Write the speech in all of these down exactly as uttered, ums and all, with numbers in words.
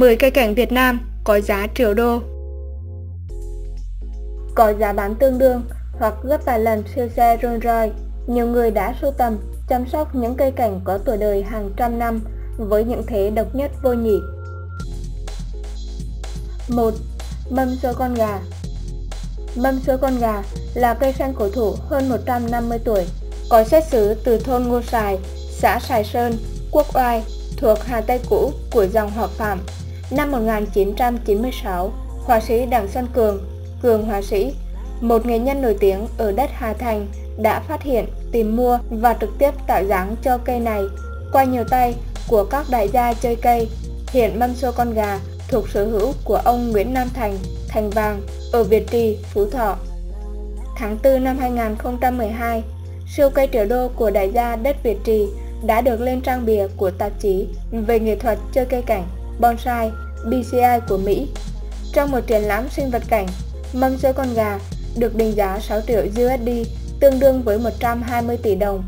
mười cây cảnh Việt Nam có giá triệu đô. Có giá bán tương đương hoặc gấp vài lần siêu xe Rolls Royce, nhiều người đã sưu tầm, chăm sóc những cây cảnh có tuổi đời hàng trăm năm với những thế độc nhất vô nhị. một. Mâm xôi con gà. Mâm xôi con gà là cây sen cổ thụ hơn một trăm năm mươi tuổi, có xuất xứ từ thôn Ngô Sài, xã Sài Sơn, Quốc Oai, thuộc Hà Tây cũ của dòng họ Phạm. Năm một nghìn chín trăm chín mươi sáu, họa sĩ Đặng Xuân Cường, Cường họa sĩ, một nghệ nhân nổi tiếng ở đất Hà Thành, đã phát hiện, tìm mua và trực tiếp tạo dáng cho cây này qua nhiều tay của các đại gia chơi cây. Hiện mâm xôi con gà thuộc sở hữu của ông Nguyễn Nam Thành, Thành Vàng, ở Việt Trì, Phú Thọ. Tháng tư năm hai nghìn không trăm mười hai, siêu cây triệu đô của đại gia đất Việt Trì đã được lên trang bìa của tạp chí về nghệ thuật chơi cây cảnh bonsai B C I của Mỹ. Trong một triển lãm sinh vật cảnh, mâm xôi con gà được định giá sáu triệu đô la, tương đương với một trăm hai mươi tỷ đồng.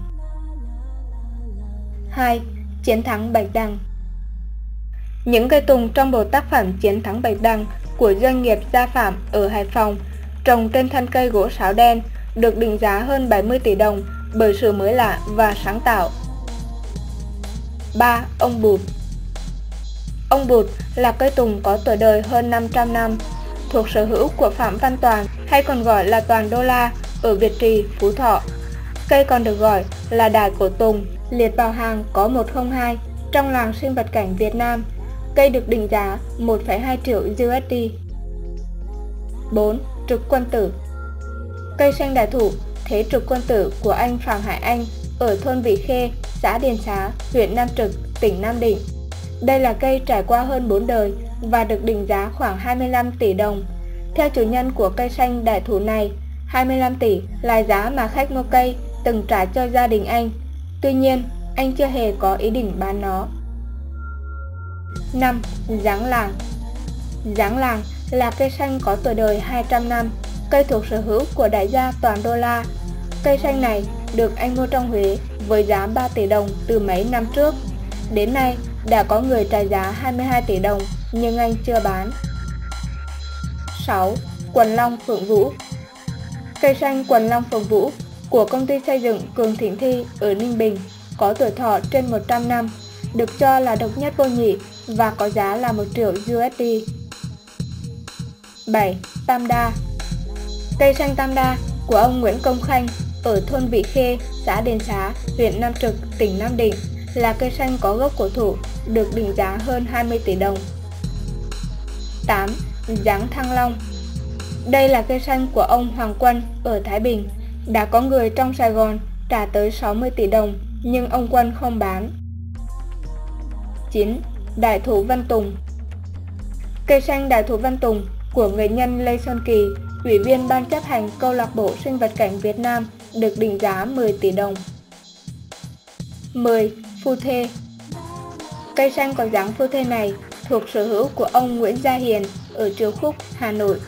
hai. Chiến thắng bạch đằng. Những cây tùng trong bộ tác phẩm Chiến thắng bạch đằng của doanh nghiệp Gia Phạm ở Hải Phòng, trồng trên thân cây gỗ sáo đen, được định giá hơn bảy mươi tỷ đồng bởi sự mới lạ và sáng tạo. ba. Ông Bụt. Ông Bụt là cây tùng có tuổi đời hơn năm trăm năm, thuộc sở hữu của Phạm Văn Toàn, hay còn gọi là Toàn Đô La, ở Việt Trì, Phú Thọ. Cây còn được gọi là đại cổ tùng, liệt vào hàng có một không hai trong làng sinh vật cảnh Việt Nam. Cây được định giá một phẩy hai triệu đô la. bốn. Trực quân tử. Cây sen đại thụ thế trực quân tử của anh Phạm Hải Anh ở thôn Vị Khê, xã Điền Xá, huyện Nam Trực, tỉnh Nam Định. Đây là cây trải qua hơn bốn đời và được định giá khoảng hai mươi lăm tỷ đồng. Theo chủ nhân của cây sen đại thụ này, hai mươi lăm tỷ là giá mà khách mua cây từng trả cho gia đình anh. Tuy nhiên, anh chưa hề có ý định bán nó. năm. Giáng làng. Giáng làng là cây sen có tuổi đời hai trăm năm, cây thuộc sở hữu của đại gia Toàn Đô La. Cây sen này được anh mua trong Huế với giá ba tỷ đồng từ mấy năm trước. Đến nay đã có người trả giá hai mươi hai tỷ đồng nhưng anh chưa bán. sáu. Quần long Phượng Vũ. Cây sen quần long Phượng Vũ của công ty xây dựng Cường Thịnh Thi ở Ninh Bình có tuổi thọ trên một trăm năm, được cho là độc nhất vô nhị và có giá là một triệu đô la. bảy. Tam đa. Cây sen tam đa của ông Nguyễn Công Khanh ở thôn Vị Khê, xã Đền Xá, huyện Nam Trực, tỉnh Nam Định là cây sen có gốc cổ thụ, được định giá hơn hai mươi tỷ đồng. tám. Giáng thăng long. Đây là cây sen của ông Hoàng Quân ở Thái Bình, đã có người trong Sài Gòn trả tới sáu mươi tỷ đồng nhưng ông Quân không bán. chín. Đại thụ Văn Tùng. Cây sen đại thụ Văn Tùng của nghệ nhân Lê Xuân Kỳ, ủy viên ban chấp hành câu lạc bộ sinh vật cảnh Việt Nam, được định giá mười tỷ đồng. mười. Phu thê. Cây sen có dáng phu thê này thuộc sở hữu của ông Nguyễn Gia Hiền ở Triều Khúc, Hà Nội.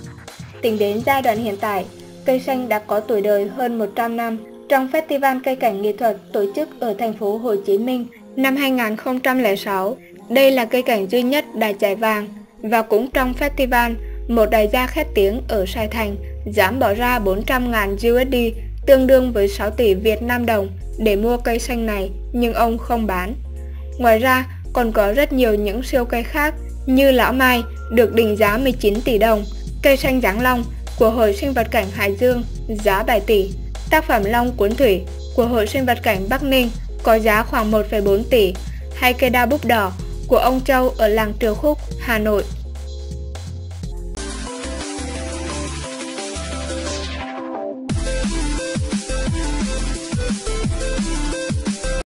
Tính đến giai đoạn hiện tại, cây sen đã có tuổi đời hơn một trăm năm. Trong Festival Cây cảnh nghệ thuật tổ chức ở thành phố Hồ Chí Minh năm hai nghìn không trăm lẻ sáu, đây là cây cảnh duy nhất đạt giải vàng, và cũng trong festival, một đại gia khét tiếng ở Sài Thành dám bỏ ra bốn trăm nghìn đô la, tương đương với sáu tỷ Việt Nam đồng để mua cây xanh này, nhưng ông không bán. Ngoài ra, còn có rất nhiều những siêu cây khác như lão mai được định giá mười chín tỷ đồng, cây xanh Giáng Long của Hội Sinh vật cảnh Hải Dương giá bảy tỷ, tác phẩm Long Cuốn Thủy của Hội Sinh vật cảnh Bắc Ninh có giá khoảng một phẩy bốn tỷ, hay cây đa búp đỏ của ông Châu ở làng Triều Khúc, Hà Nội